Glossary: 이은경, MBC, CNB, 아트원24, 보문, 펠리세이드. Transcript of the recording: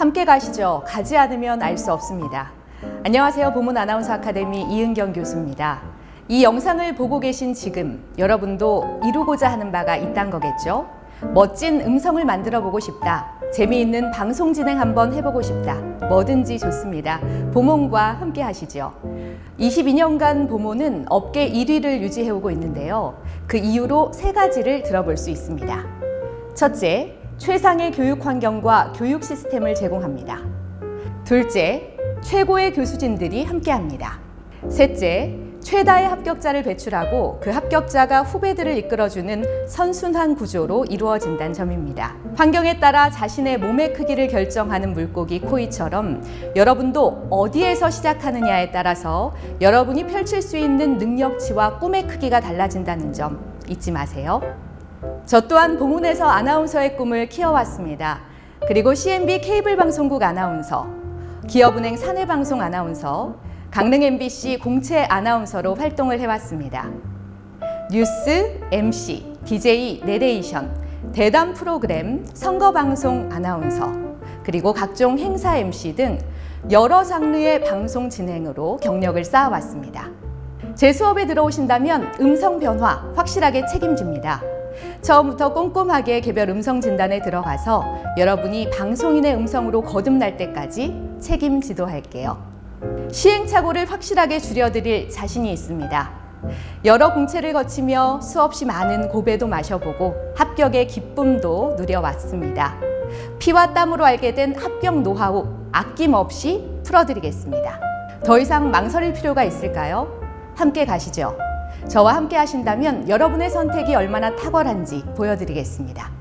함께 가시죠. 가지 않으면 알 수 없습니다. 안녕하세요. 보문 아나운서 아카데미 이은경 교수입니다. 이 영상을 보고 계신 지금 여러분도 이루고자 하는 바가 있단 거겠죠? 멋진 음성을 만들어 보고 싶다. 재미있는 방송 진행 한번 해보고 싶다. 뭐든지 좋습니다. 보문과 함께 하시죠. 22년간 보문은 업계 1위를 유지해오고 있는데요. 그 이유로 세 가지를 들어볼 수 있습니다. 첫째, 최상의 교육 환경과 교육 시스템을 제공합니다. 둘째, 최고의 교수진들이 함께합니다. 셋째, 최다의 합격자를 배출하고 그 합격자가 후배들을 이끌어주는 선순환 구조로 이루어진다는 점입니다. 환경에 따라 자신의 몸의 크기를 결정하는 물고기 코이처럼 여러분도 어디에서 시작하느냐에 따라서 여러분이 펼칠 수 있는 능력치와 꿈의 크기가 달라진다는 점 잊지 마세요. 저 또한 보문에서 아나운서의 꿈을 키워왔습니다. 그리고 CNB 케이블 방송국 아나운서, 기업은행 사내방송 아나운서, 강릉 MBC 공채 아나운서로 활동을 해왔습니다. 뉴스, MC, DJ, 내레이션, 대담 프로그램, 선거방송 아나운서, 그리고 각종 행사 MC 등 여러 장르의 방송 진행으로 경력을 쌓아왔습니다. 제 수업에 들어오신다면 음성 변화 확실하게 책임집니다. 처음부터 꼼꼼하게 개별 음성 진단에 들어가서 여러분이 방송인의 음성으로 거듭날 때까지 책임 지도할게요. 시행착오를 확실하게 줄여드릴 자신이 있습니다. 여러 공채를 거치며 수없이 많은 고배도 마셔보고 합격의 기쁨도 누려왔습니다. 피와 땀으로 알게 된 합격 노하우 아낌없이 풀어드리겠습니다. 더 이상 망설일 필요가 있을까요? 함께 가시죠. 저와 함께 하신다면 여러분의 선택이 얼마나 탁월한지 보여드리겠습니다.